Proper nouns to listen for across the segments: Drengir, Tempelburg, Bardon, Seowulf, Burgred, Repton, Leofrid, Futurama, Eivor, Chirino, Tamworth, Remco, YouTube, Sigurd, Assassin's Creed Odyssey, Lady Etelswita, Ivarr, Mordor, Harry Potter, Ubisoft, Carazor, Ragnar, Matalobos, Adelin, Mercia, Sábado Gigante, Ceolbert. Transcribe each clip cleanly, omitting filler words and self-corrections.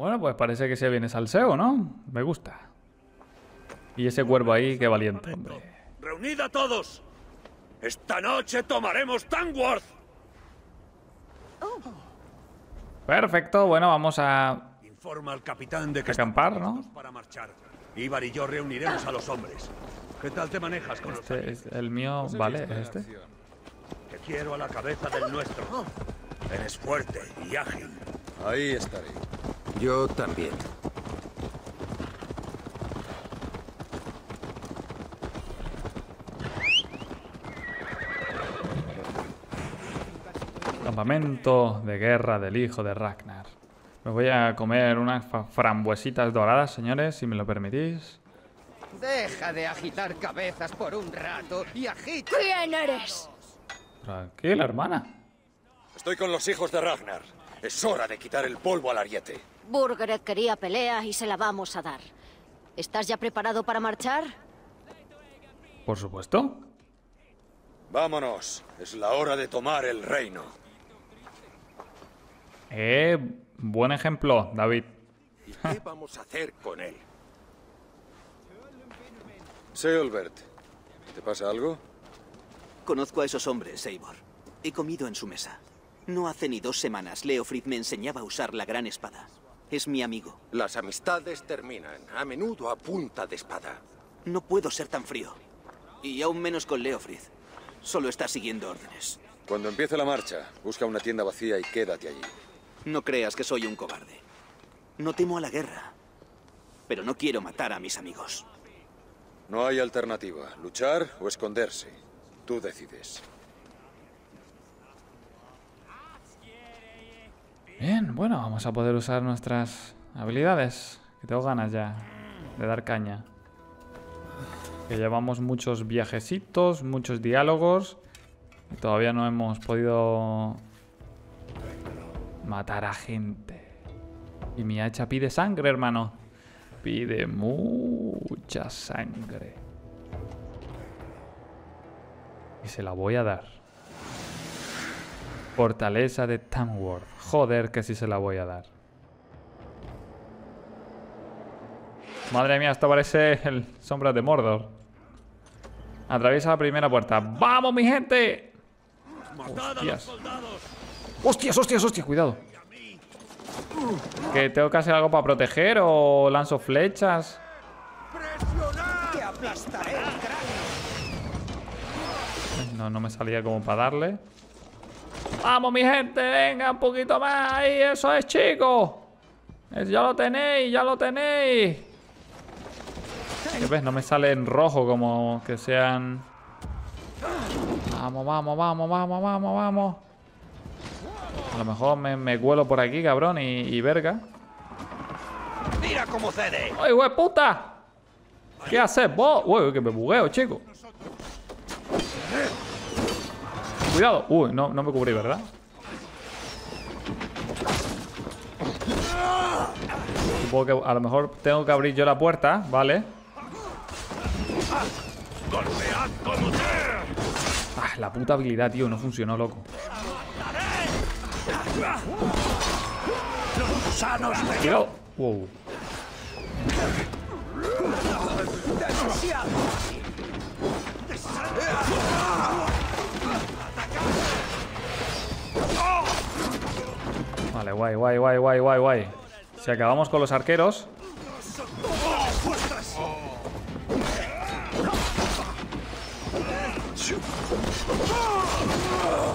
Bueno, pues parece que se viene salseo, ¿no? Me gusta. Y ese cuervo ahí, qué valiente, hombre. ¡Reunid a todos! ¡Esta noche tomaremos Tamworth! Perfecto, bueno, vamos a... Informa al capitán de que acampar, ¿no? Para marchar. Ivarr y yo reuniremos a los hombres. ¿Qué tal te manejas con los... El mío, vale, este. Te quiero a la cabeza del nuestro. Eres fuerte y ágil. Ahí estaré. Yo también. Campamento de guerra del hijo de Ragnar. Me voy a comer unas frambuesitas doradas, señores, si me lo permitís. Deja de agitar cabezas por un rato y agita. ¿Quién eres? Tranquila, hermana. Estoy con los hijos de Ragnar. Es hora de quitar el polvo al ariete. Burgred quería pelea y se la vamos a dar. ¿Estás ya preparado para marchar? Por supuesto. Vámonos. Es la hora de tomar el reino. Buen ejemplo, David. ¿Y qué vamos a hacer con él? Ceolbert, ¿te pasa algo? Conozco a esos hombres, Eivor. He comido en su mesa. No hace ni 2 semanas, Leofrid me enseñaba a usar la gran espada. Es mi amigo. Las amistades terminan, a menudo a punta de espada. No puedo ser tan frío. Y aún menos con Leofrid. Solo está siguiendo órdenes. Cuando empiece la marcha, busca una tienda vacía y quédate allí. No creas que soy un cobarde. No temo a la guerra. Pero no quiero matar a mis amigos. No hay alternativa. Luchar o esconderse. Tú decides. Bien, bueno, vamos a poder usar nuestras habilidades. Que tengo ganas ya de dar caña. Que llevamos muchos viajecitos, muchos diálogos. Y todavía no hemos podido matar a gente. Y mi hacha pide sangre, hermano. Pide mucha sangre. Y se la voy a dar. Fortaleza de Tamworth. Joder, que sí se la voy a dar. Madre mía, esto parece el Sombras de Mordor. Atraviesa la primera puerta. ¡Vamos, mi gente! ¡Hostias! ¡Hostias, hostias, hostias! Cuidado. ¿Que tengo que hacer algo para proteger o lanzo flechas? No, no me salía como para darle. ¡Vamos, mi gente! ¡Venga, un poquito más! ¡Ahí, eso es, chicos! ¡Ya lo tenéis, ya lo tenéis! ¿Qué ves? No me sale en rojo como que sean... ¡Vamos, vamos, vamos, vamos, vamos, vamos! A lo mejor me cuelo por aquí, cabrón, y verga. ¡Mira cómo cede! ¡Ay, güey, puta! ¿Qué haces vos? ¡Uy, que me bugueo, chico! ¡Cuidado! Uy, no me cubrí, ¿verdad? Supongo que a lo mejor tengo que abrir yo la puerta, ¿vale? Ah, la puta habilidad, tío, no funcionó, loco. Cuidado. Wow. Vale, guay, guay, guay, guay, guay, guay. Si acabamos con los arqueros.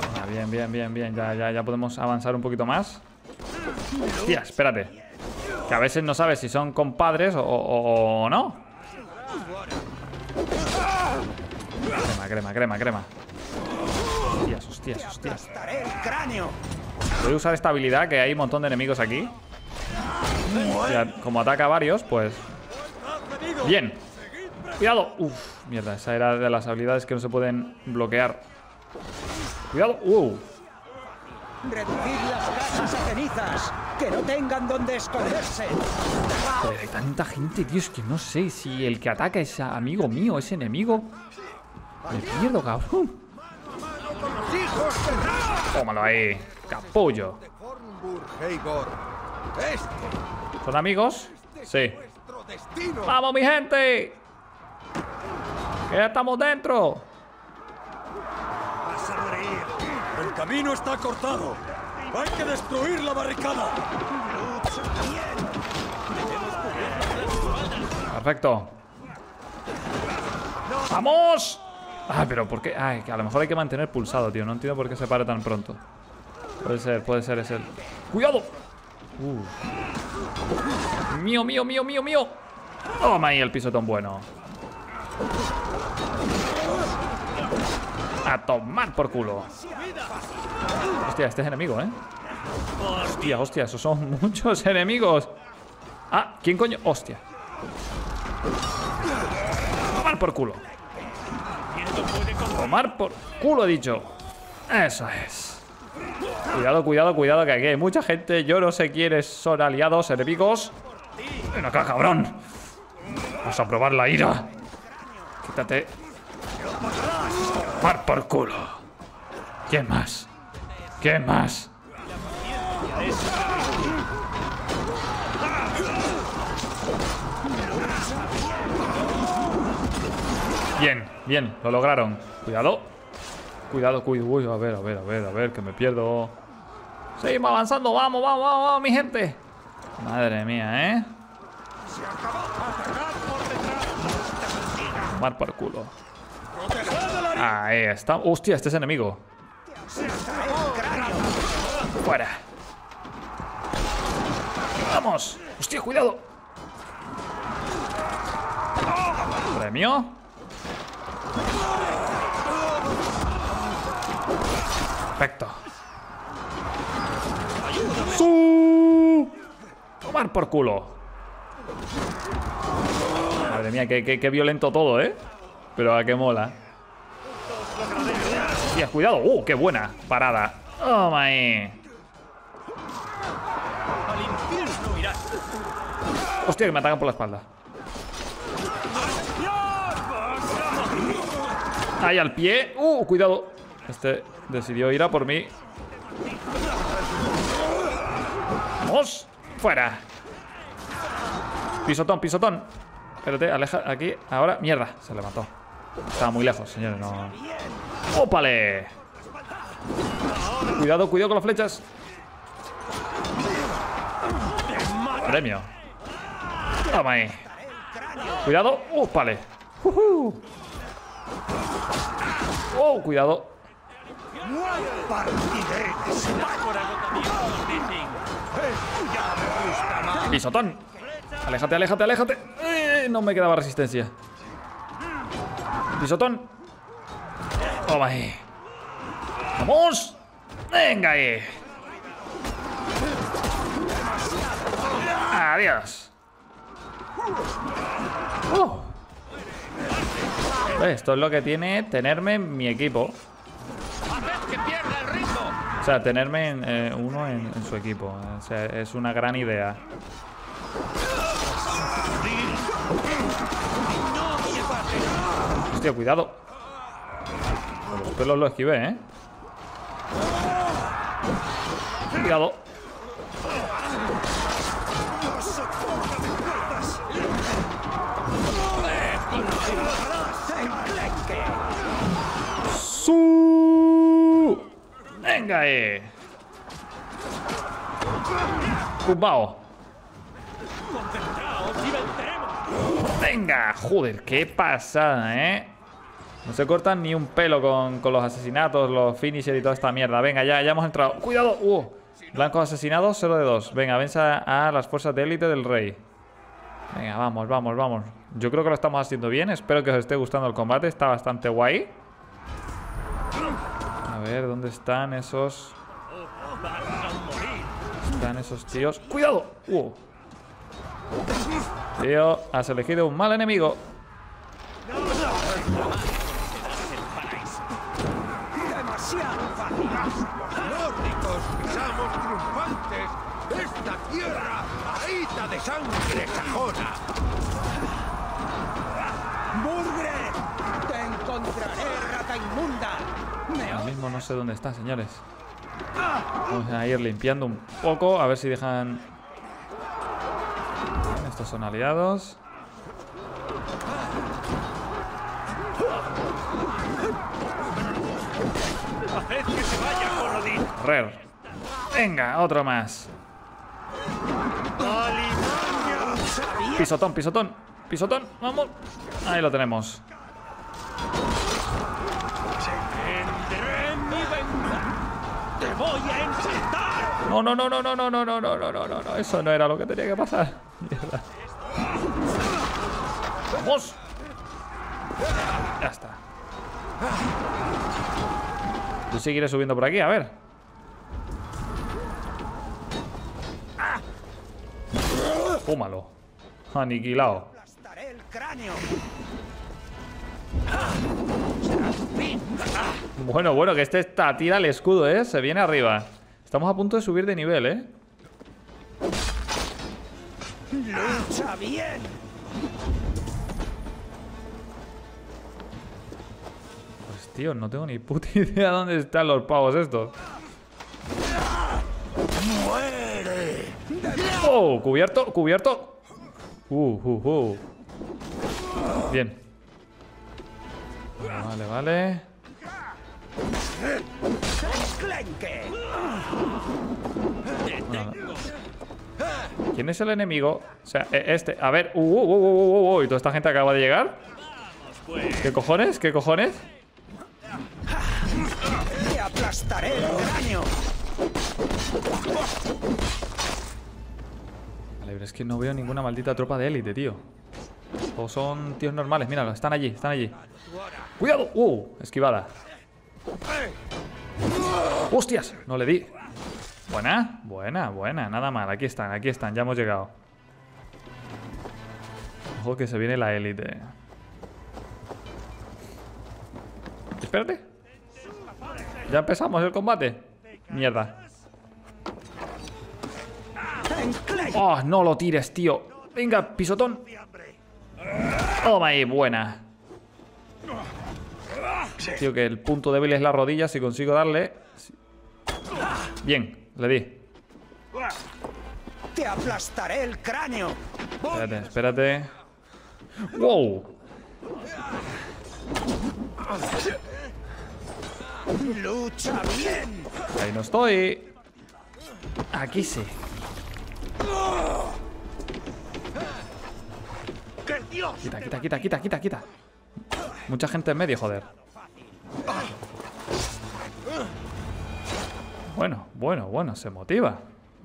Ah, bien, bien, bien, bien. Ya podemos avanzar un poquito más. Hostia, espérate. Que a veces no sabes si son compadres o no. Crema, crema, crema, crema. Hostias, hostias, hostias. Voy a usar esta habilidad que hay un montón de enemigos aquí. Ya, como ataca a varios, pues... Bien. Cuidado. Uf, mierda, esa era de las habilidades que no se pueden bloquear. Cuidado. Reducir las casas a cenizas, que no tengan donde esconderse. Pero hay tanta gente, Dios, que no sé si el que ataca es amigo mío, es enemigo. Me pierdo, cabrón. Tómalo ahí, capullo. ¿Son amigos? Sí. ¡Vamos, mi gente! ¡Que ya estamos dentro! ¡El camino está cortado! ¡Hay que destruir la barricada! Perfecto. ¡Vamos! Ah, pero ¿por qué? Ay, que a lo mejor hay que mantener pulsado, tío. No entiendo por qué se para tan pronto. Puede ser, es él. ¡Cuidado! ¡Mío, mío, mío, mío, mío! ¡Toma ahí el pisotón bueno! ¡A tomar por culo! Hostia, este es enemigo, ¿eh? Hostia, hostia, esos son muchos enemigos. Ah, ¿quién coño? Hostia. Tomar por culo. Tomar por culo, he dicho. Eso es. Cuidado, cuidado, cuidado, que aquí hay mucha gente. Yo no sé quiénes son aliados, enemigos. Ven acá, cabrón. Vamos a probar la ira. Quítate. Tomar por culo. ¿Quién más? ¿Quién más? Bien, bien, lo lograron. Cuidado. Cuidado, cuidado. Uy, a ver, a ver, a ver, a ver, que me pierdo. Seguimos avanzando, vamos, vamos, vamos, vamos, mi gente. Madre mía, ¿eh? Tomar por culo. Ahí está. Hostia, este es enemigo. Fuera. Vamos. Hostia, cuidado. Premio. Perfecto. ¡Sú! Tomar por culo. Madre mía, qué violento todo, ¿eh? Pero a qué mola. Hostia, cuidado. ¡Qué buena parada! ¡Oh, my! Hostia, que me atacan por la espalda. Ahí al pie. Cuidado. Este decidió ir a por mí. Vamos. Fuera. Pisotón, pisotón. Espérate, aleja aquí. Ahora, mierda. Se levantó. Estaba muy lejos, señores. No. ¡Ópale! Cuidado, cuidado con las flechas. Premio. Toma ahí. Cuidado. ¡Ópale! ¡Oh, cuidado! ¡Pisotón! ¡Aléjate, aléjate, aléjate! No me quedaba resistencia. ¡Pisotón! ¡Toma ahí! ¡Vamos! ¡Venga ahí! ¡Adiós! Esto es lo que tiene tenerme en mi equipo. O sea, tenerme uno en su equipo. O sea, es una gran idea. Hostia, cuidado. Los pelos lo esquivé, ¿eh? Cuidado. Venga, Cumbao. Venga, joder, qué pasada, ¿eh? No se cortan ni un pelo con los asesinatos, los finishers y toda esta mierda. Venga, ya hemos entrado. ¡Cuidado! Blancos asesinados, 0 de 2. Venga, venza a las fuerzas de élite del rey. Venga, vamos, vamos, vamos. Yo creo que lo estamos haciendo bien. Espero que os esté gustando el combate. Está bastante guay. A ver, ¿dónde están esos? Están esos tíos. ¡Cuidado! Tío, has elegido un mal enemigo. Esta tierra ahita de sangre sajona. Burgred, te encontraré, rata inmunda. Ahora mismo no sé dónde está, señores. Vamos a ir limpiando un poco, a ver si dejan Estos son aliados. Haced que se vaya, Jorodín. Rer. Venga, otro más. Pisotón, pisotón, pisotón. Vamos. Ahí lo tenemos. No, no, no, no, no, no, no, no, no, no, no, no, no. Eso no era lo que tenía que pasar. Mierda. Vamos. Ya está. Tú seguiré subiendo por aquí, a ver. Púmalo. Aniquilado. Bueno, que este está tira el escudo, ¿eh? Se viene arriba. Estamos a punto de subir de nivel, ¿eh? ¡Lucha bien! Pues, tío, no tengo ni puta idea dónde están los pavos estos. ¡Muere! ¡Oh! ¡Cubierto! ¡Cubierto! Bien. Vale, vale. ¿Quién es el enemigo? O sea, este. A ver. ¿Y toda esta gente acaba de llegar? ¿Qué cojones? ¿Qué cojones? Te aplastaré el cráneo. Vale, pero es que no veo ninguna maldita tropa de élite, tío. O son tíos normales. Míralo, están allí, están allí. ¡Cuidado! Esquivada. ¡Hostias! No le di. Buena, buena, buena. Nada mal. Aquí están, aquí están. Ya hemos llegado. Ojo que se viene la élite. Espérate. Ya empezamos el combate. Mierda. ¡Oh, no lo tires, tío! Venga, pisotón. Toma ahí, buena. Tío, que el punto débil es la rodilla. Si consigo darle... Bien, le di. Te aplastaré el cráneo. Espérate, espérate. ¡Wow! ¡Lucha bien! Ahí no estoy. Aquí sí. Quita, quita, quita, quita, quita, quita. Mucha gente en medio, joder. Bueno, se motiva.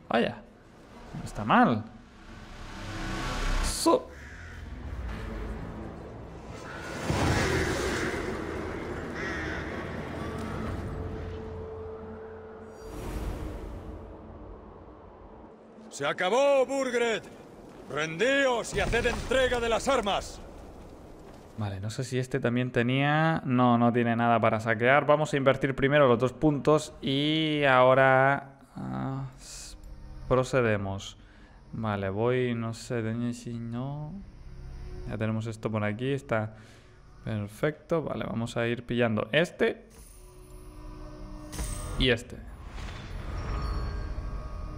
Vaya. No está mal. Se acabó, Burgred. Rendíos y haced entrega de las armas. Vale, no sé si este también tenía... No, no tiene nada para saquear. Vamos a invertir primero los 2 puntos y ahora procedemos. Vale, voy, no sé, si no... Ya tenemos esto por aquí, está perfecto. Vale, vamos a ir pillando este y este.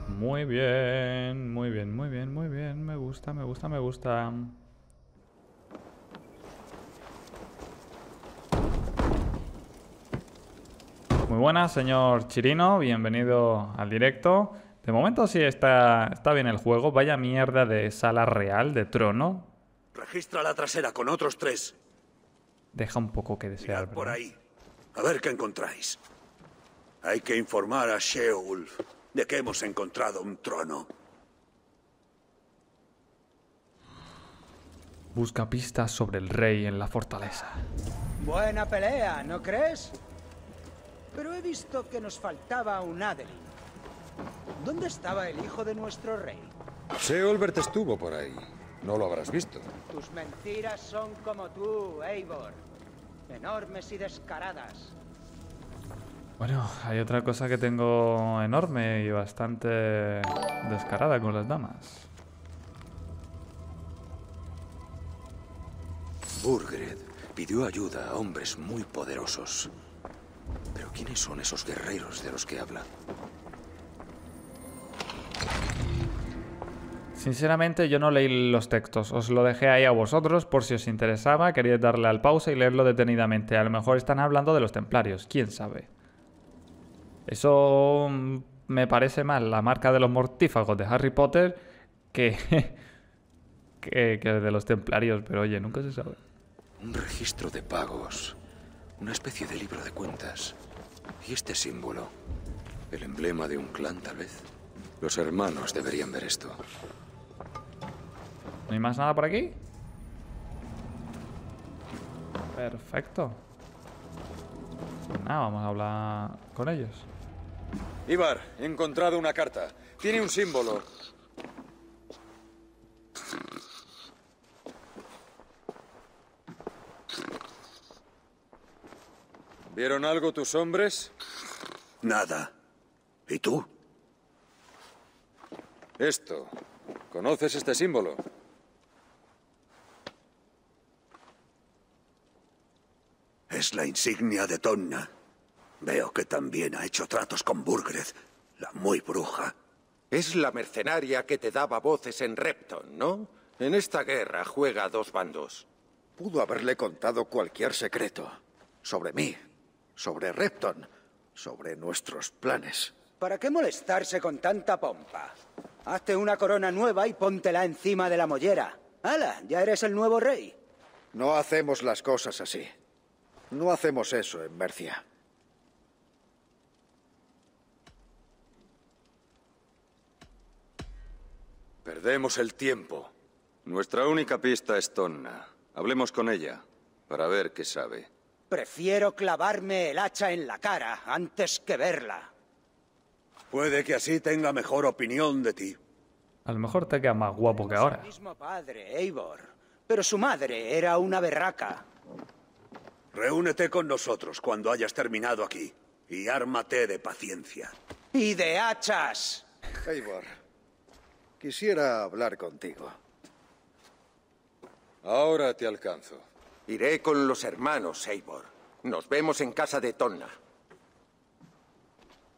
Muy bien, muy bien, muy bien, muy bien. Me gusta, me gusta, me gusta. Muy buenas, señor Chirino. Bienvenido al directo. De momento sí está bien el juego. Vaya mierda de sala real, de trono. Registra la trasera con otros 3. Deja un poco que desear. Mirad por ahí. A ver qué encontráis. Hay que informar a Seowulf de que hemos encontrado un trono. Busca pistas sobre el rey en la fortaleza. Buena pelea, ¿no crees? Pero he visto que nos faltaba un Adelin. ¿Dónde estaba el hijo de nuestro rey? Ceolbert estuvo por ahí. No lo habrás visto. Tus mentiras son como tú, Eivor. Enormes y descaradas. Bueno, hay otra cosa que tengo enorme y bastante descarada con las damas. Burgred pidió ayuda a hombres muy poderosos. ¿Pero quiénes son esos guerreros de los que habla? Sinceramente yo no leí los textos, os lo dejé ahí a vosotros por si os interesaba, queréis darle al pausa y leerlo detenidamente. A lo mejor están hablando de los templarios, quién sabe. Eso me parece mal, la marca de los mortífagos de Harry Potter que de los templarios, pero oye, nunca se sabe. Un registro de pagos, una especie de libro de cuentas. ¿Y este símbolo? El emblema de un clan, tal vez. Los hermanos deberían ver esto. ¿No hay más nada por aquí? Perfecto. Ah, vamos a hablar con ellos. Ivarr, he encontrado una carta. Tiene un símbolo. ¿Vieron algo tus hombres? Nada. ¿Y tú? Esto. ¿Conoces este símbolo? Es la insignia de Tonna. Veo que también ha hecho tratos con Burgred, la muy bruja. Es la mercenaria que te daba voces en Repton, ¿no? En esta guerra juega a dos bandos. Pudo haberle contado cualquier secreto. Sobre mí, sobre Repton, sobre nuestros planes. ¿Para qué molestarse con tanta pompa? Hazte una corona nueva y póntela encima de la mollera. ¡Hala! Ya eres el nuevo rey. No hacemos las cosas así. No hacemos eso en Mercia. Perdemos el tiempo. Nuestra única pista es Tonna. Hablemos con ella, para ver qué sabe. Prefiero clavarme el hacha en la cara antes que verla. Puede que así tenga mejor opinión de ti. A lo mejor te queda más guapo que ahora. Su mismo padre, Eivor, pero su madre era una berraca. Reúnete con nosotros cuando hayas terminado aquí y ármate de paciencia. ¡Y de hachas! Eivor. Quisiera hablar contigo. Ahora te alcanzo. Iré con los hermanos, Eivor. Nos vemos en casa de Tonna.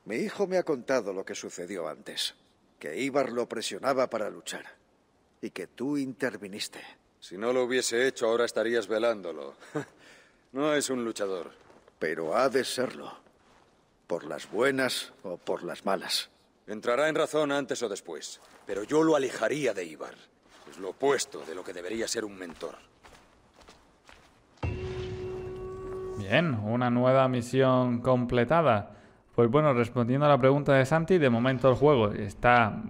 Mi hijo me ha contado lo que sucedió antes. Que Ivarr lo presionaba para luchar. Y que tú interviniste. Si no lo hubiese hecho, ahora estarías velándolo. No es un luchador. Pero ha de serlo. Por las buenas o por las malas. Entrará en razón antes o después, pero yo lo alejaría de Ivarr. Es lo opuesto de lo que debería ser un mentor. Bien, una nueva misión completada. Pues bueno, respondiendo a la pregunta de Santi, de momento el juego está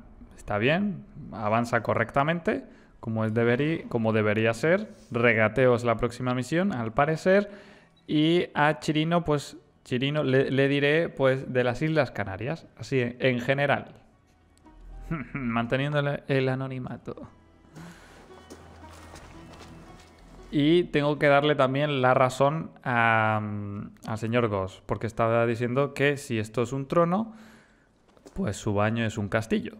bien, avanza correctamente, como debería ser. Regateo es la próxima misión, al parecer. Y a Chirino, pues... Chirino, le diré, pues, de las Islas Canarias, así en general. Manteniendo el anonimato. Y tengo que darle también la razón al señor Goss, porque estaba diciendo que si esto es un trono, pues su baño es un castillo.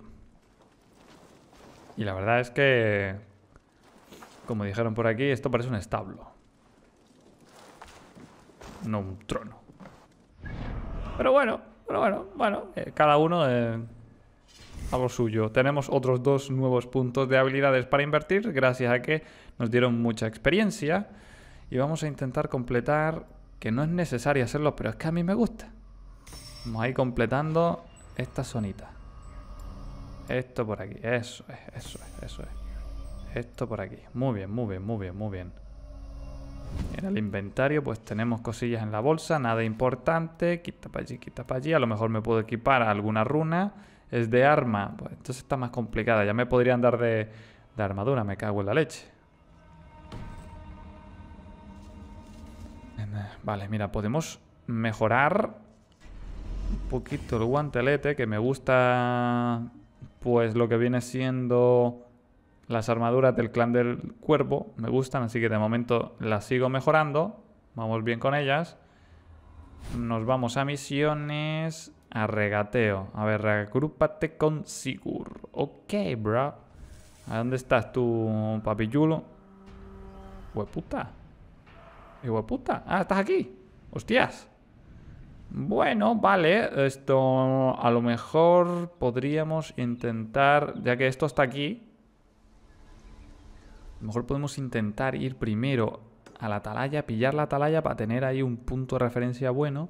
Y la verdad es que, como dijeron por aquí, esto parece un establo. No un trono. Pero bueno, cada uno a lo suyo. Tenemos otros dos nuevos puntos de habilidades para invertir, gracias a que nos dieron mucha experiencia. Y vamos a intentar completar, que no es necesario hacerlo, pero es que a mí me gusta. Vamos a ir completando esta zonita. Esto por aquí, eso es. Esto por aquí, muy bien. En el inventario pues tenemos cosillas en la bolsa, nada importante, quita para allí, a lo mejor me puedo equipar alguna runa, es de arma, pues entonces está más complicada, ya me podrían dar de armadura, me cago en la leche. Vale, mira, podemos mejorar un poquito el guantelete, que me gusta pues lo que viene siendo... Las armaduras del clan del cuervo me gustan, así que de momento las sigo mejorando. Vamos bien con ellas. Nos vamos a misiones, a regateo. A ver, reagrúpate con Sigurd. Ok, bro. ¿A dónde estás tú, papillulo? Hueputa. Ah, ¿estás aquí? Hostias. Bueno, vale. Esto a lo mejor podríamos intentar, ya que esto está aquí... A lo mejor podemos intentar ir primero a la atalaya, pillar la atalaya para tener ahí un punto de referencia bueno.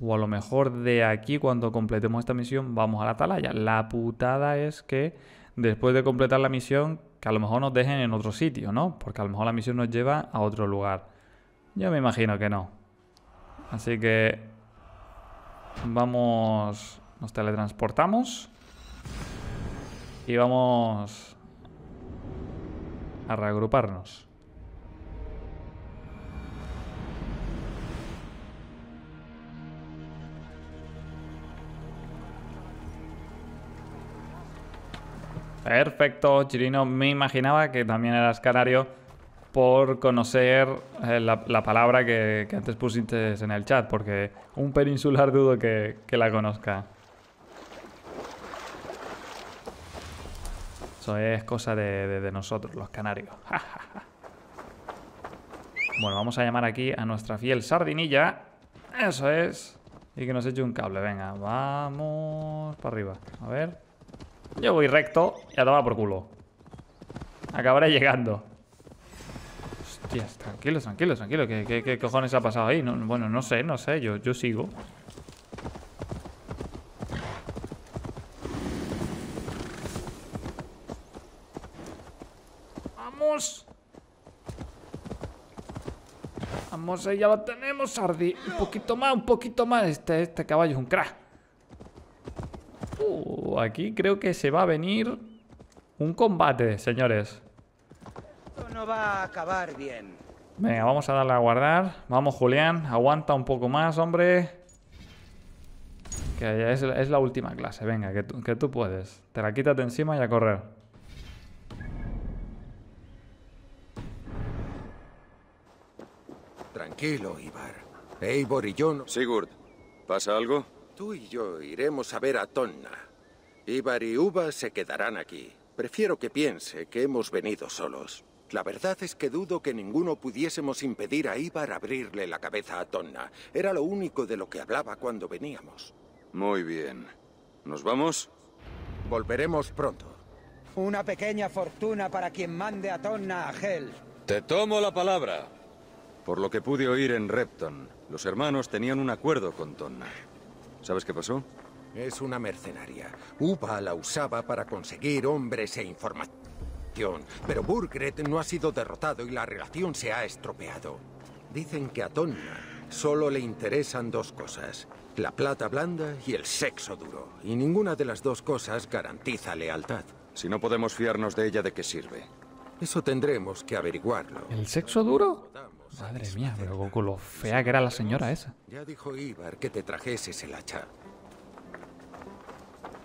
O a lo mejor de aquí, cuando completemos esta misión, vamos a la atalaya. La putada es que después de completar la misión, que a lo mejor nos dejen en otro sitio, ¿no? Porque a lo mejor la misión nos lleva a otro lugar. Yo me imagino que no. Así que vamos, nos teletransportamos y vamos a reagruparnos. Perfecto, Chirino. Me imaginaba que también eras canario por conocer la palabra que antes pusiste en el chat, porque un peninsular dudo que la conozca. Eso es cosa de nosotros, los canarios. Ja, ja, ja. Bueno, vamos a llamar aquí a nuestra fiel sardinilla. Eso es. Y que nos eche un cable. Venga, vamos para arriba. A ver. Yo voy recto y a tomar por culo. Acabaré llegando. Hostias, tranquilos, tranquilos, tranquilos. ¿Qué cojones ha pasado ahí? No, bueno, no sé. Yo sigo. ¡Vamos! Vamos, ahí ya lo tenemos, Sardi. Un poquito más. Este caballo es un crack. Aquí creo que se va a venir un combate, señores. Esto no va a acabar bien. Venga, vamos a darle a guardar. Vamos, Julián, aguanta un poco más, hombre. Que es la última clase. Venga, que tú puedes. Te la quítate encima y a correr. Tranquilo, Ivarr. Eivor y yo... Sigurd, ¿pasa algo? Tú y yo iremos a ver a Tonna. Ivarr y Ubba se quedarán aquí. Prefiero que piense que hemos venido solos. La verdad es que dudo que ninguno pudiésemos impedir a Ivarr abrirle la cabeza a Tonna. Era lo único de lo que hablaba cuando veníamos. Muy bien. ¿Nos vamos? Volveremos pronto. Una pequeña fortuna para quien mande a Tonna a Hel. Te tomo la palabra. Por lo que pude oír en Repton, los hermanos tenían un acuerdo con Tonna. ¿Sabes qué pasó? Es una mercenaria. Ubba la usaba para conseguir hombres e información. Pero Burgred no ha sido derrotado y la relación se ha estropeado. Dicen que a Tonna solo le interesan dos cosas. La plata blanda y el sexo duro. Y ninguna de las dos cosas garantiza lealtad. Si no podemos fiarnos de ella, ¿de qué sirve? Eso tendremos que averiguarlo. ¿El sexo duro? Madre mía, pero Goku, lo fea que era la señora esa. Ya dijo Ivarr que te trajeses el hacha.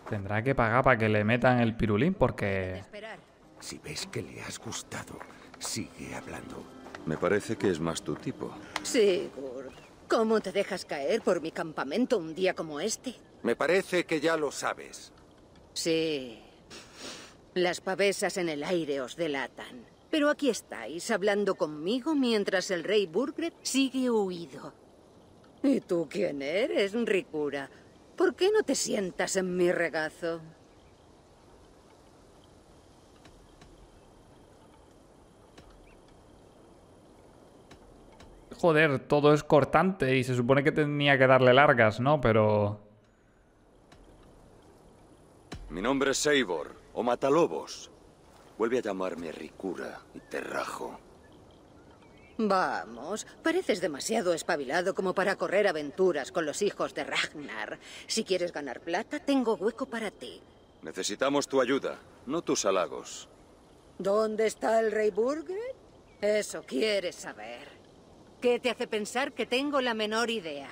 Tendrá que pagar para que le metan el pirulín porque... Si ves que le has gustado, sigue hablando. Me parece que es más tu tipo. Sí, Gurd. ¿Cómo te dejas caer por mi campamento un día como este? Me parece que ya lo sabes. Sí. Las pavesas en el aire os delatan. Pero aquí estáis, hablando conmigo mientras el rey Burgred sigue huido. ¿Y tú quién eres, Ricura? ¿Por qué no te sientas en mi regazo? Joder, todo es cortante y se supone que tenía que darle largas, ¿no? Pero... Mi nombre es Eivor, o Matalobos. Vuelve a llamarme Ricura y te rajo. Vamos, pareces demasiado espabilado como para correr aventuras con los hijos de Ragnar. Si quieres ganar plata, tengo hueco para ti. Necesitamos tu ayuda, no tus halagos. ¿Dónde está el rey Burgred? Eso quieres saber. ¿Qué te hace pensar que tengo la menor idea?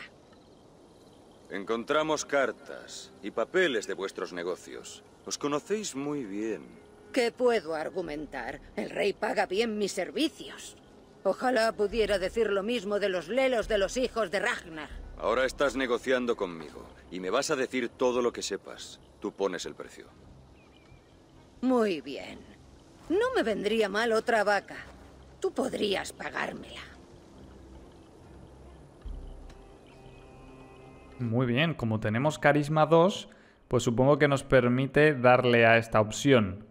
Encontramos cartas y papeles de vuestros negocios. Os conocéis muy bien. ¿Qué puedo argumentar? El rey paga bien mis servicios. Ojalá pudiera decir lo mismo de los lelos de los hijos de Ragnar. Ahora estás negociando conmigo y me vas a decir todo lo que sepas. Tú pones el precio. Muy bien. No me vendría mal otra vaca. Tú podrías pagármela. Muy bien. Como tenemos carisma 2, pues supongo que nos permite darle a esta opción.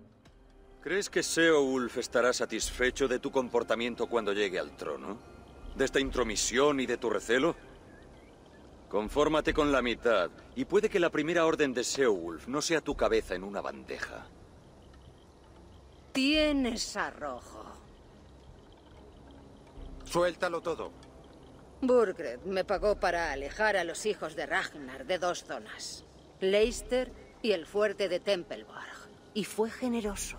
¿Crees que Seowulf estará satisfecho de tu comportamiento cuando llegue al trono? ¿De esta intromisión y de tu recelo? Confórmate con la mitad, y puede que la primera orden de Seowulf no sea tu cabeza en una bandeja. Tienes arrojo. Suéltalo todo. Burgred me pagó para alejar a los hijos de Ragnar de dos zonas, Leicester y el fuerte de Tempelburg, y fue generoso.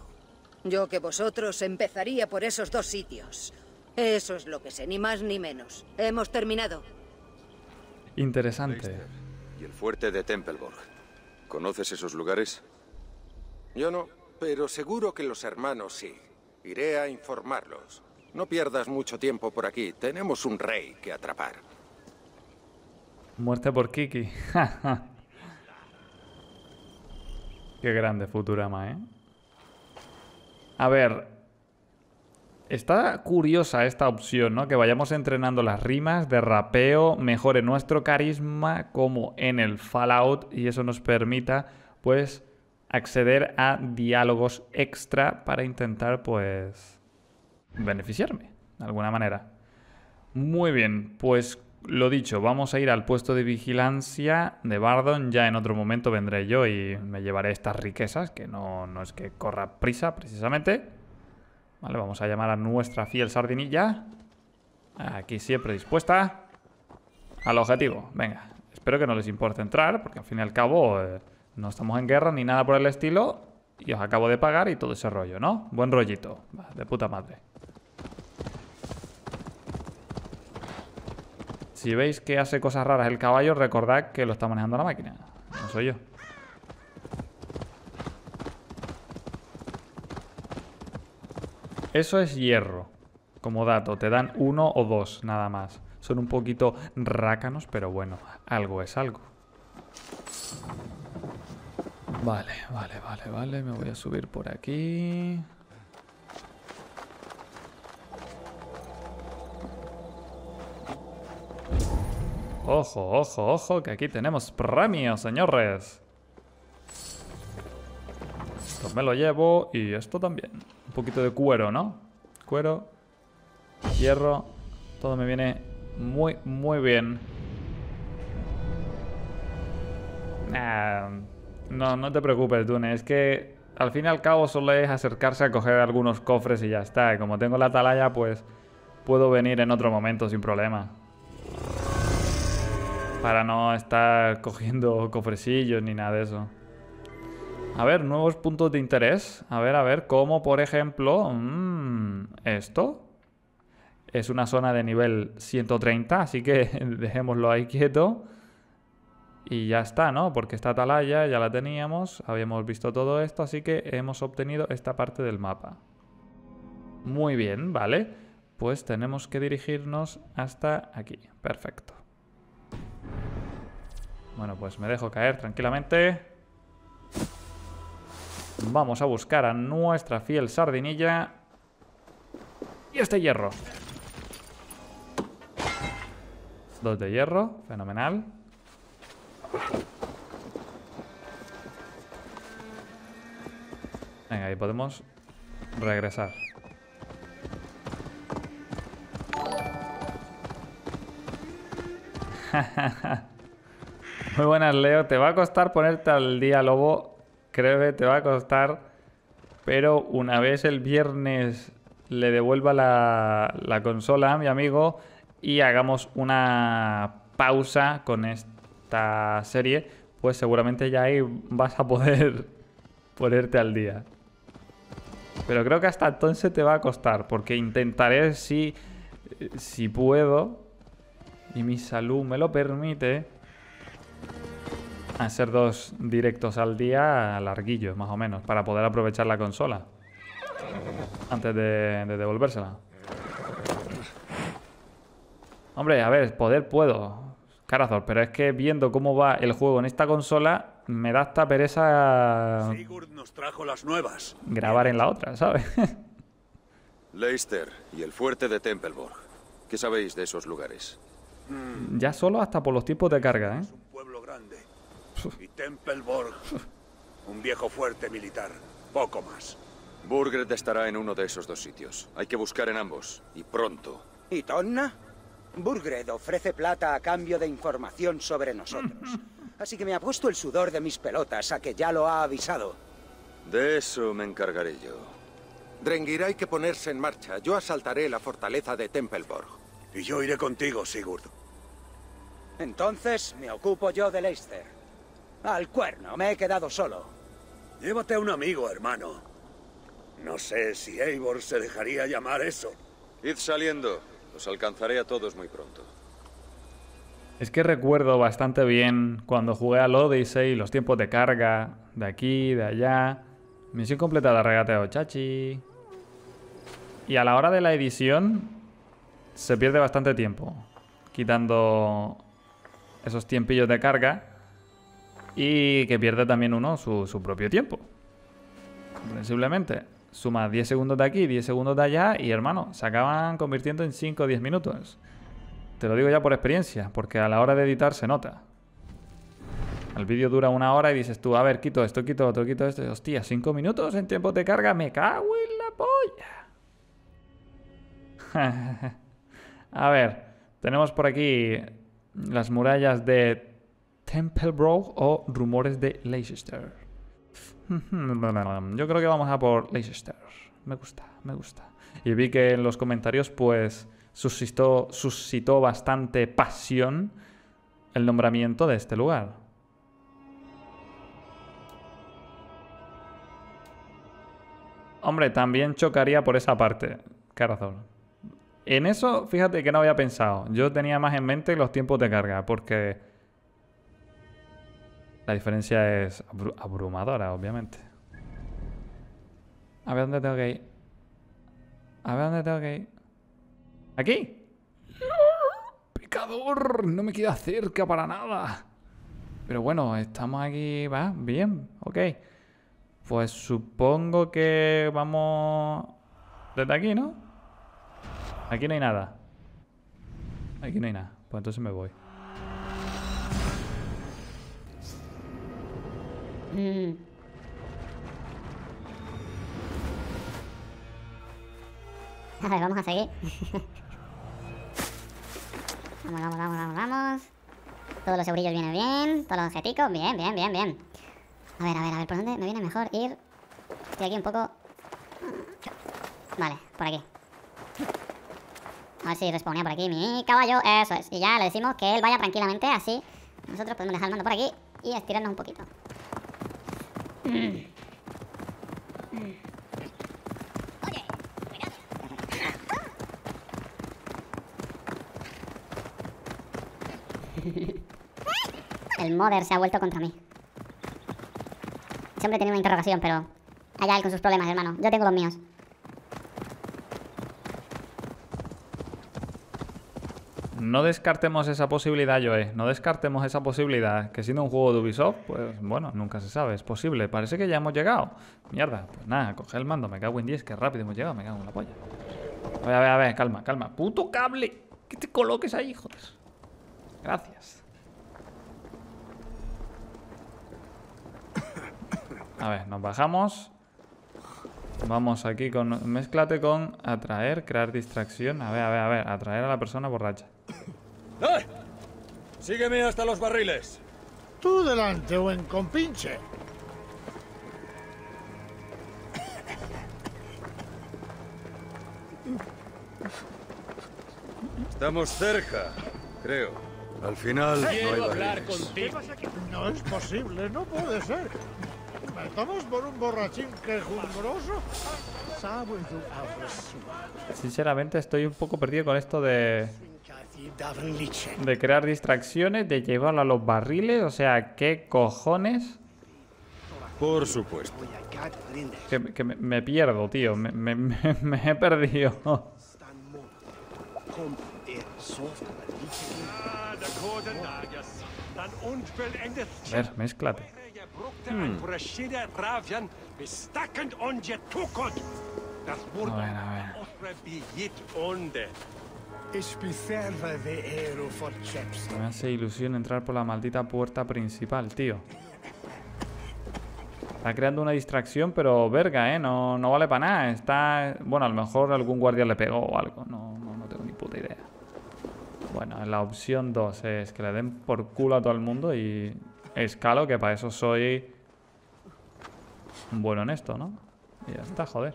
Yo que vosotros empezaría por esos dos sitios. Eso es lo que sé, ni más ni menos. Hemos terminado. Interesante. Y el fuerte de Tempelburg. ¿Conoces esos lugares? Yo no, pero seguro que los hermanos sí. Iré a informarlos. No pierdas mucho tiempo por aquí. Tenemos un rey que atrapar. Muerte por Kiki. Qué grande Futurama, ¿eh? A ver... Está curiosa esta opción, ¿no? Que vayamos entrenando las rimas de rapeo, mejore nuestro carisma como en el Fallout, y eso nos permita, pues, acceder a diálogos extra para intentar, pues, beneficiarme de alguna manera. Muy bien, pues, lo dicho, vamos a ir al puesto de vigilancia de Bardon. Ya en otro momento vendré yo y me llevaré estas riquezas, que no es que corra prisa, precisamente. Vale, vamos a llamar a nuestra fiel sardinilla. Aquí siempre dispuesta al objetivo. Venga, espero que no les importe entrar, porque al fin y al cabo no estamos en guerra ni nada por el estilo. Y os acabo de pagar y todo ese rollo, ¿no? Buen rollito, de puta madre. Si veis que hace cosas raras el caballo, recordad que lo está manejando la máquina, no soy yo. Eso es hierro. Como dato, te dan 1 o 2 nada más. Son un poquito rácanos, pero bueno, algo es algo. Vale, vale, vale, vale. Me voy a subir por aquí. Ojo, ojo, ojo, que aquí tenemos premios, señores. Esto me lo llevo y esto también. Un poquito de cuero, ¿no? Cuero, hierro, todo me viene muy, muy bien. No te preocupes, Dune, es que al fin y al cabo solo es acercarse a coger algunos cofres y ya está. Y como tengo la atalaya, pues puedo venir en otro momento sin problema. Para no estar cogiendo cofrecillos ni nada de eso. A ver, nuevos puntos de interés. A ver, como por ejemplo... esto. Es una zona de nivel 130, así que dejémoslo ahí quieto. Y ya está, ¿no? Porque esta atalaya ya la teníamos, habíamos visto todo esto, así que hemos obtenido esta parte del mapa. Muy bien, vale. Pues tenemos que dirigirnos hasta aquí. Perfecto. Bueno, pues me dejo caer tranquilamente. Vamos a buscar a nuestra fiel sardinilla. Y este hierro. 2 de hierro, fenomenal. Venga, ahí podemos regresar. Muy buenas, Leo. Te va a costar ponerte al día, lobo. Creo que te va a costar, pero una vez el viernes le devuelva la consola a mi amigo y hagamos una pausa con esta serie, pues seguramente ya ahí vas a poder ponerte al día. Pero creo que hasta entonces te va a costar, porque intentaré si puedo, y mi salud me lo permite... hacer 2 directos al día larguillos, más o menos, para poder aprovechar la consola antes de devolvérsela. Hombre, a ver, poder puedo, Carazor, pero es que viendo cómo va el juego en esta consola, me da hasta pereza Sigurd nos trajo las nuevas. Grabar en la otra, ¿sabes? Leicester y el fuerte de Tempelburg. ¿Qué sabéis de esos lugares? Ya solo hasta por los tipos de carga, ¿eh? Es un pueblo grande. Y Tempelburg, un viejo fuerte militar, poco más. Burgred estará en uno de esos dos sitios. Hay que buscar en ambos, y pronto. ¿Y Tonna? Burgred ofrece plata a cambio de información sobre nosotros. Así que me ha puesto el sudor de mis pelotas a que ya lo ha avisado. De eso me encargaré yo. Drengir, hay que ponerse en marcha. Yo asaltaré la fortaleza de Tempelburg. Y yo iré contigo, Sigurd. Entonces me ocupo yo de Leicester. Al cuerno, me he quedado solo. Llévate a un amigo, hermano. No sé si Eivor se dejaría llamar eso. Id saliendo. Los alcanzaré a todos muy pronto. Es que recuerdo bastante bien cuando jugué al Odyssey, los tiempos de carga, de aquí, de allá. Misión completada, regateo, chachi. Y a la hora de la edición se pierde bastante tiempo, quitando esos tiempillos de carga y que pierde también uno su propio tiempo. Simplemente suma 10 segundos de aquí, 10 segundos de allá y, hermano, se acaban convirtiendo en 5 o 10 minutos. Te lo digo ya por experiencia, porque a la hora de editar se nota. El vídeo dura una hora y dices tú, a ver, quito esto, quito otro, quito esto. Hostia, 5 minutos en tiempo de carga, me cago en la polla. A ver, tenemos por aquí las murallas de Tempelburg o rumores de Leicester. Yo creo que vamos a por Leicester. Me gusta, me gusta. Y vi que en los comentarios, pues, suscitó bastante pasión el nombramiento de este lugar. Hombre, también chocaría por esa parte. Qué razón. En eso, fíjate que no había pensado. Yo tenía más en mente los tiempos de carga, porque la diferencia es abrumadora, obviamente. A ver dónde tengo que ir. A ver dónde tengo que ir. ¿Aquí? ¡Pecador! No me queda cerca para nada. Pero bueno, estamos aquí. Va, bien, ok. Pues supongo que vamos desde aquí, ¿no? Aquí no hay nada. Aquí no hay nada. Pues entonces me voy. A ver, vamos a seguir. Vamos, vamos, vamos, vamos, vamos. Todos los eurillos vienen bien. Todos los objeticos, bien, bien, bien, bien. A ver, a ver, a ver, ¿por dónde me viene mejor ir? Estoy aquí un poco. Vale, por aquí. A ver si respawnea por aquí mi caballo. Eso es. Y ya le decimos que él vaya tranquilamente. Así nosotros podemos dejar el mando por aquí y estirarnos un poquito. El Mother se ha vuelto contra mí. Siempre he tenido una interrogación, pero allá él con sus problemas, hermano. Yo tengo los míos. No descartemos esa posibilidad, Joe. No descartemos esa posibilidad. Que siendo un juego de Ubisoft, pues bueno, nunca se sabe. Es posible. Parece que ya hemos llegado. Mierda. Pues nada, coge el mando. Me cago en 10. Que rápido hemos llegado. Me cago en la polla. A ver, calma, calma. ¡Puto cable! ¿Qué te coloques ahí, joder? Gracias. A ver, nos bajamos. Vamos aquí con... Mézclate con atraer, crear distracción. A ver, a ver, a ver. Atraer a la persona borracha. ¡Eh! Sígueme hasta los barriles. Tú delante, buen compinche. Estamos cerca, creo. Al final no hay barriles. No es posible, no puede ser. ¿Estamos por un borrachín quejumbroso? Sinceramente estoy un poco perdido con esto de... de crear distracciones, de llevarlo a los barriles, o sea, ¿qué cojones? Por supuesto. Que me pierdo, tío. Me he perdido. A ver, mézclate. A ver. Me hace ilusión entrar por la maldita puerta principal, tío. Está creando una distracción, pero verga, ¿eh? No vale para nada. Está... Bueno, a lo mejor algún guardia le pegó o algo. No tengo ni puta idea. Bueno, la opción 2 es que le den por culo a todo el mundo y escalo, que para eso soy bueno en esto, ¿no? Y ya está, joder.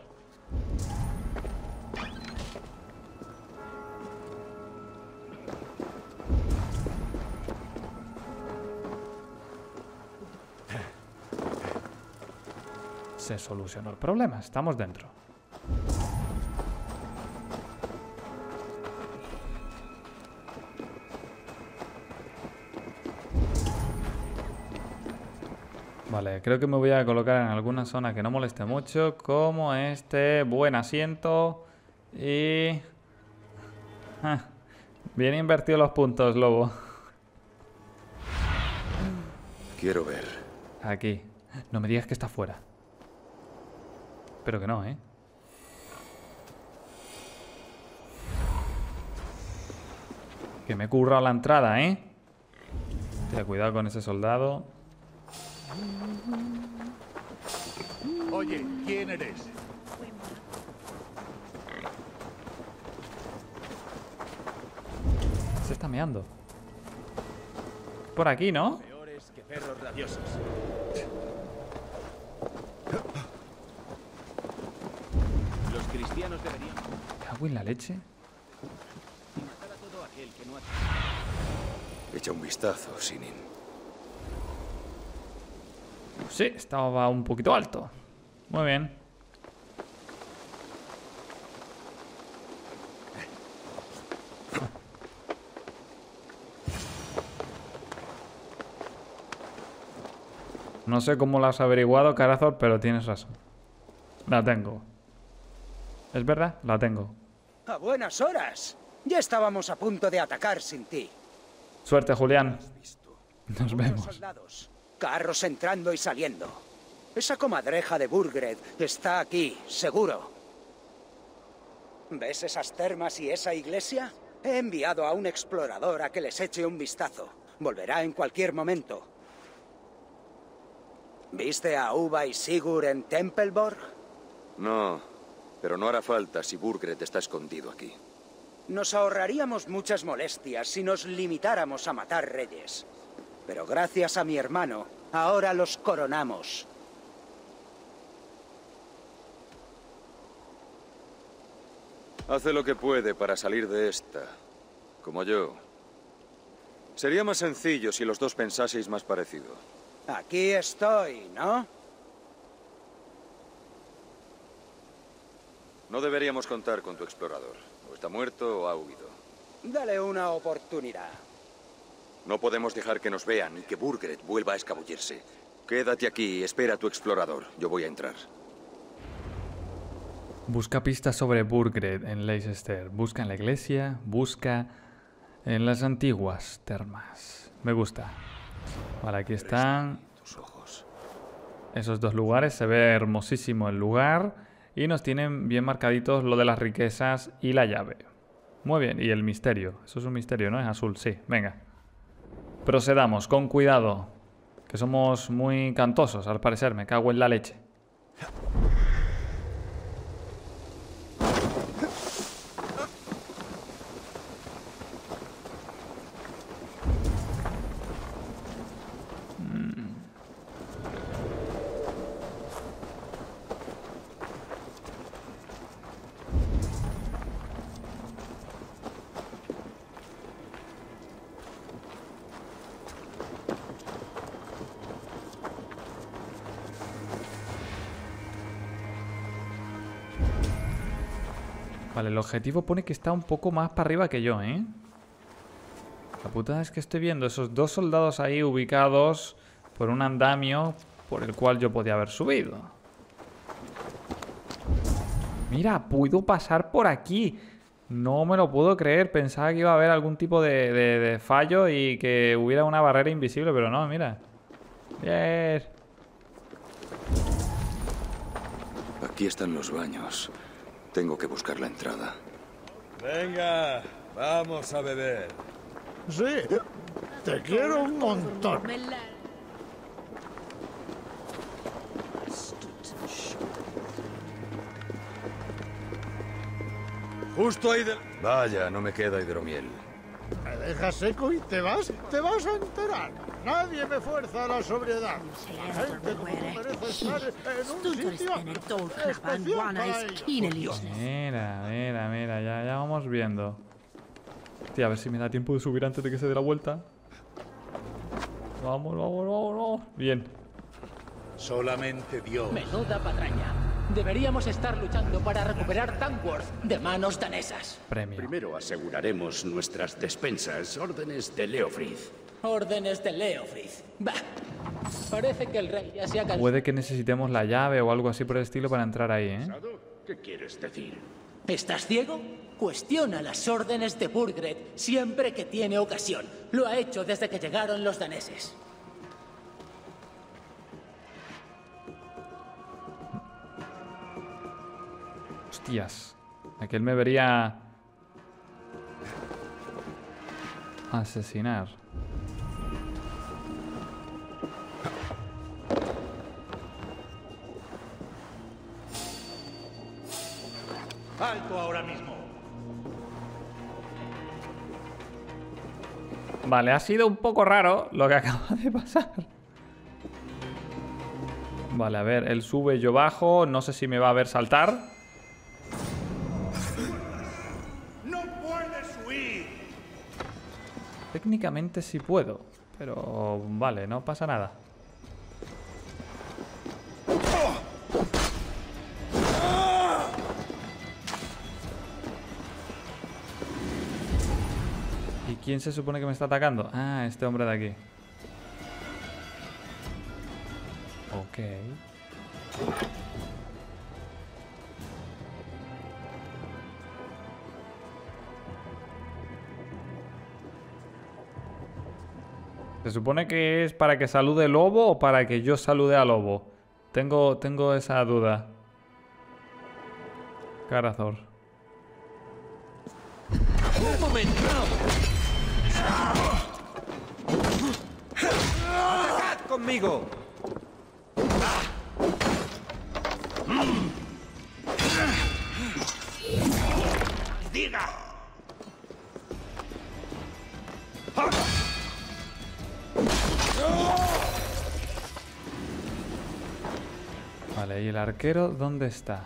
Se solucionó el problema, estamos dentro. Vale, creo que me voy a colocar en alguna zona que no moleste mucho, como este buen asiento y... Ah, bien invertido los puntos, lobo. Quiero ver. Aquí. No me digas que está fuera. Espero que no, ¿eh? Que me he currado la entrada, ¿eh? Ten cuidado con ese soldado. Oye, ¿quién eres? Se está meando. Por aquí, ¿no? Peores que perros rabiosos. Los cristianos deberían... ¿Cago en la leche? Y matar a todo aquel que no ha... Echa un vistazo, Sinin. Sí, estaba un poquito alto. Muy bien. No sé cómo lo has averiguado, Carazor, pero tienes razón. La tengo. ¿Es verdad? La tengo. A buenas horas. Ya estábamos a punto de atacar sin ti. Suerte, Julián. Nos vemos. Carros entrando y saliendo. Esa comadreja de Burgred está aquí, seguro. ¿Ves esas termas y esa iglesia? He enviado a un explorador a que les eche un vistazo. Volverá en cualquier momento. ¿Viste a Ubba y Sigurd en Tempelburg? No, pero no hará falta si Burgred está escondido aquí. Nos ahorraríamos muchas molestias si nos limitáramos a matar reyes. Pero gracias a mi hermano, ahora los coronamos. Hace lo que puede para salir de esta, como yo. Sería más sencillo si los dos pensaseis más parecido. Aquí estoy, ¿no? No deberíamos contar con tu explorador. O está muerto o ha huido. Dale una oportunidad. No podemos dejar que nos vean y que Burgred vuelva a escabullirse. Quédate aquí y espera a tu explorador. Yo voy a entrar. Busca pistas sobre Burgred en Leicester. Busca en la iglesia, busca en las antiguas termas. Me gusta. Vale, aquí están esos dos lugares. Se ve hermosísimo el lugar. Y nos tienen bien marcaditos lo de las riquezas y la llave. Muy bien, y el misterio. Eso es un misterio, ¿no? Es azul, sí. Venga. Procedamos, con cuidado, que somos muy cantosos, al parecer, me cago en la leche. Vale, el objetivo pone que está un poco más para arriba que yo, ¿eh? La putada es que estoy viendo esos dos soldados ahí ubicados por un andamio por el cual yo podía haber subido. Mira, puedo pasar por aquí. No me lo puedo creer. Pensaba que iba a haber algún tipo de fallo y que hubiera una barrera invisible, pero no, mira. Bien. Aquí están los baños. Tengo que buscar la entrada. Venga, vamos a beber. Sí, te quiero un montón. Justo ahí del... Vaya, no me queda hidromiel. Me dejas seco y te vas a enterar. Nadie me fuerza a la sobriedad. La gente como merece estar en un sitio especial para ellos. Mira, ya vamos viendo. Hostia, a ver si me da tiempo de subir antes de que se dé la vuelta. Vamos. Bien. Solamente Dios. Menuda patraña. Deberíamos estar luchando para recuperar Tamworth de manos danesas. Premio. Primero aseguraremos nuestras despensas. Órdenes de Leofrid. Órdenes de Leofrid. Bah. Parece que el rey ya se ha cansado. Puede que necesitemos la llave o algo así por el estilo para entrar ahí, ¿eh? ¿Qué quieres decir? ¿Estás ciego? Cuestiona las órdenes de Burgred siempre que tiene ocasión. Lo ha hecho desde que llegaron los daneses. Hostias. Aquel me vería asesinar. ¡Alto ahora mismo! Vale, ha sido un poco raro lo que acaba de pasar. Vale, a ver, él sube, yo bajo. No sé si me va a ver saltar. Técnicamente sí puedo, pero vale, no pasa nada. ¿Y quién se supone que me está atacando? Ah, este hombre de aquí. Ok. ¿Se supone que es para que salude lobo o para que yo salude a lobo? Tengo esa duda. Carazor. ¡Un momento! ¡Atacad conmigo! ¡Diga! Vale, ¿y el arquero dónde está?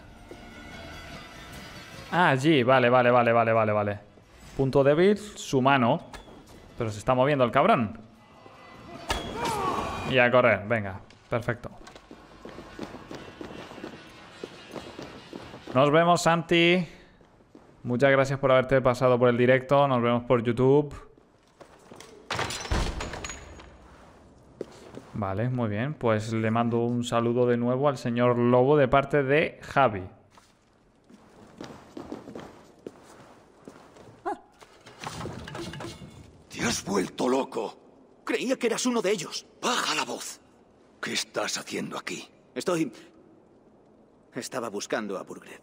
Ah, allí, vale. Punto débil, su mano. Pero se está moviendo el cabrón. Y a correr, venga, perfecto. Nos vemos, Santi. Muchas gracias por haberte pasado por el directo. Nos vemos por YouTube. Vale, muy bien. Pues le mando un saludo de nuevo al señor Lobo de parte de Javi. Te has vuelto loco. Creía que eras uno de ellos. Baja la voz. ¿Qué estás haciendo aquí? Estaba buscando a Burgred.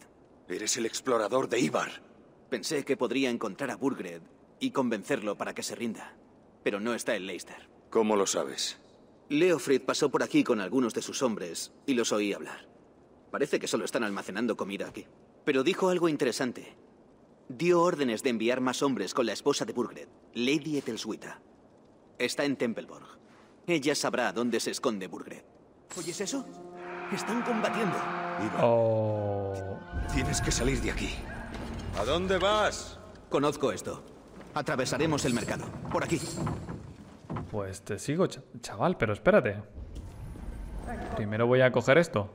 Eres el explorador de Ivarr. Pensé que podría encontrar a Burgred y convencerlo para que se rinda. Pero no está en Leicester. ¿Cómo lo sabes? Leofrid pasó por aquí con algunos de sus hombres y los oí hablar. Parece que solo están almacenando comida aquí. Pero dijo algo interesante. Dio órdenes de enviar más hombres con la esposa de Burgred, Lady Etelswita. Está en Tempelburg. Ella sabrá dónde se esconde Burgred. ¿Oyes eso? Están combatiendo. Oh. Tienes que salir de aquí. ¿A dónde vas? Conozco esto. Atravesaremos el mercado. Por aquí. Pues te sigo, chaval, pero espérate. Primero voy a coger esto.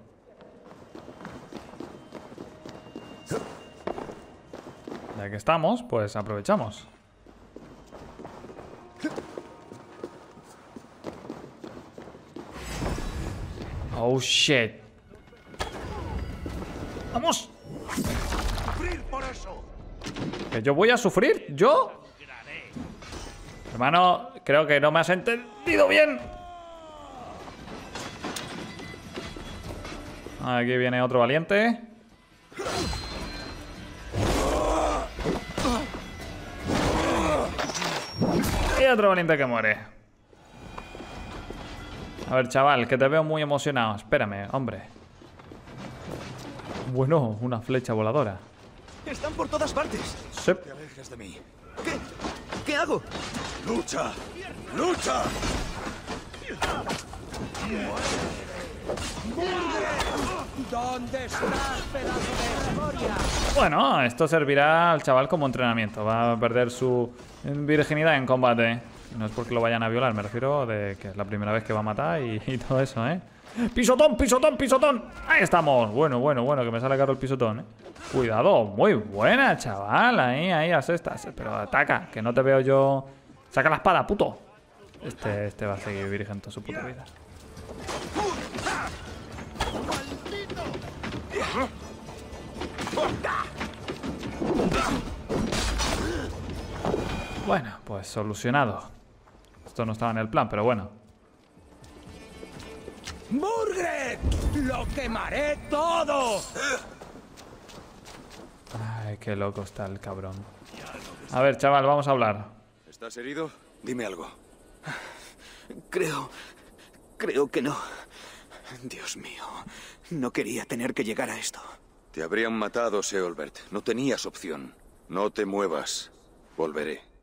Ya que estamos, pues aprovechamos. Oh, shit. ¡Vamos! ¿Que yo voy a sufrir? ¿Yo? Hermano, creo que no me has entendido bien. Aquí viene otro valiente. Y otro valiente que muere. A ver, chaval, que te veo muy emocionado. Espérame, hombre. Bueno, una flecha voladora. Están por todas partes. Sí. Te alejes de mí. ¿Qué hago? ¡Lucha! ¡Lucha! ¿Dónde estás, pedazo de memoria? Bueno, esto servirá al chaval como entrenamiento. Va a perder su virginidad en combate. No es porque lo vayan a violar, me refiero de que es la primera vez que va a matar y todo eso, ¿eh? ¡Pisotón, pisotón, pisotón! ¡Ahí estamos! Bueno, bueno, bueno, que me sale caro el pisotón, ¿eh? Cuidado, muy buena, chaval. Ahí, a sextas. Pero ataca, que no te veo yo. ¡Saca la espada, puto! Este va a seguir virgen toda su puta vida. Bueno, pues solucionado. Esto no estaba en el plan, pero bueno. ¡Burgred! ¡Lo quemaré todo! Ay, qué loco está el cabrón. A ver, chaval, vamos a hablar. ¿Estás herido? Dime algo. Creo que no. Dios mío, no quería tener que llegar a esto. Te habrían matado, Ceolbert. No tenías opción. No te muevas. Volveré.